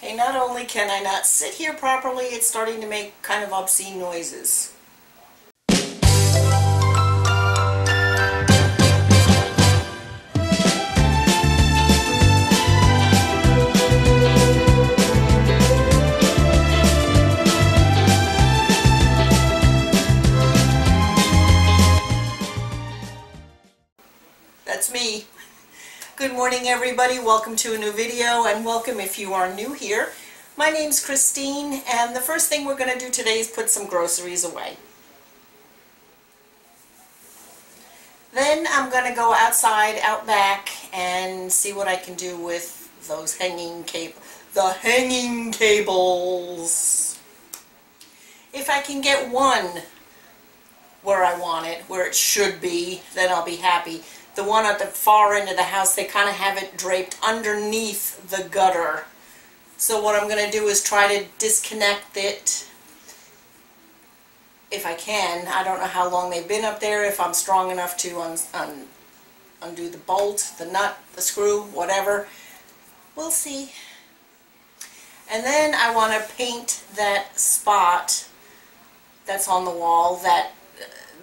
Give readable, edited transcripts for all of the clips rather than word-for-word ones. Hey, not only can I not sit here properly, it's starting to make kind of obscene noises. That's me. Good morning, everybody. Welcome to a new video, and welcome if you are new here. My name's Christine, and the first thing we're going to do today is put some groceries away. Then I'm going to go outside, out back, and see what I can do with those hanging cables. If I can get one where I want it, where it should be, then I'll be happy. The one at the far end of the house, they kind of have it draped underneath the gutter. So what I'm going to do is try to disconnect it if I can. I don't know how long they've been up there, if I'm strong enough to undo the bolt, the nut, the screw, whatever. We'll see. And then I want to paint that spot that's on the wall that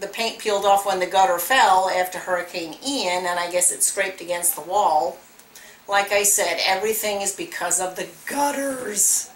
the paint peeled off when the gutter fell after Hurricane Ian, and I guess it scraped against the wall. Like I said, everything is because of the gutters.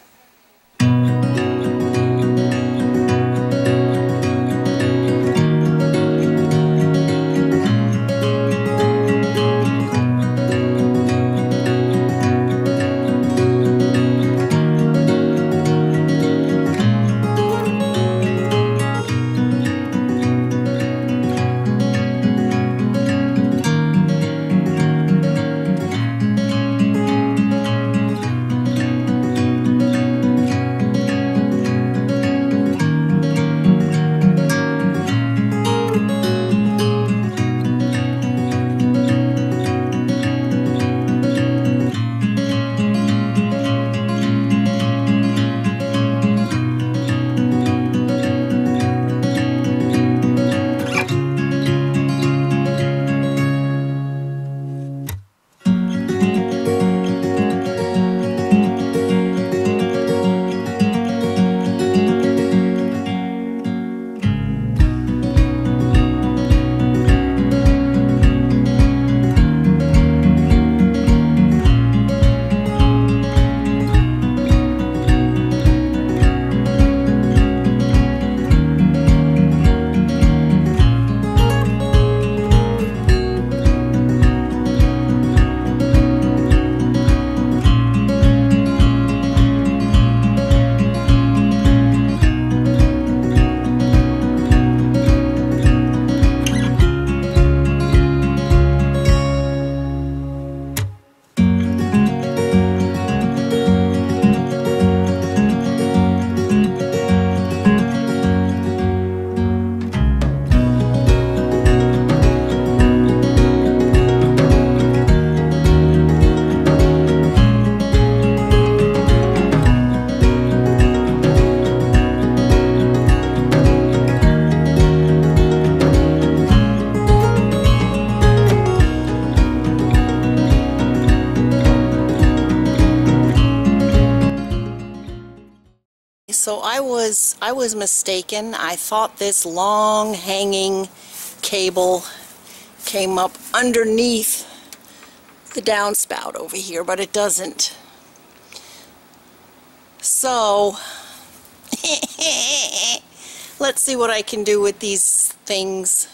So I was mistaken. I thought this long hanging cable came up underneath the downspout over here, but it doesn't. So let's see what I can do with these things.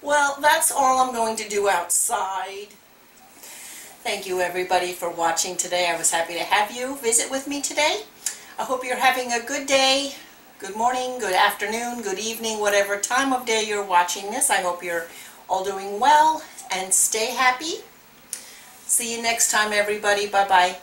Well, that's all I'm going to do outside. Thank you everybody for watching today. I was happy to have you visit with me today. I hope you're having a good day, good morning, good afternoon, good evening, whatever time of day you're watching this. I hope you're all doing well and stay happy. See you next time everybody. Bye-bye.